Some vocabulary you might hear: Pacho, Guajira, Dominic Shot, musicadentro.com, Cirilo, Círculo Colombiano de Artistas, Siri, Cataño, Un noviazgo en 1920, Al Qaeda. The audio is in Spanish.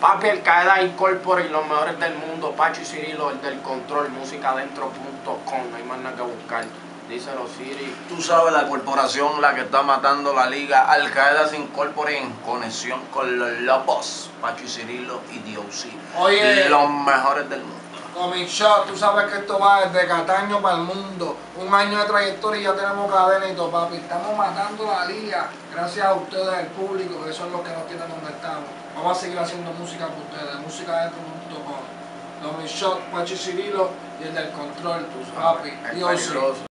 Papi, el Qaeda Incorpora y los mejores del mundo, Pacho y Cirilo, el del control, musicadentro.com, no hay más nada que buscar. Díselo, Siri. Tú sabes la corporación la que está matando la liga. Al Qaeda se incorpora en conexión con los lobos. Pacho y Cirilo y D.O.C. Oye, los mejores del mundo. Dominic Shot, tú sabes que esto va desde Cataño para el mundo. Un año de trayectoria y ya tenemos cadena y todo, papi. Estamos matando la liga. Gracias a ustedes, el público, que son los que nos tienen donde estamos. Vamos a seguir haciendo música para ustedes. musicadentro.com. Dominic Shot, Pacho y Cirilo y el del control, tus papi. Dios.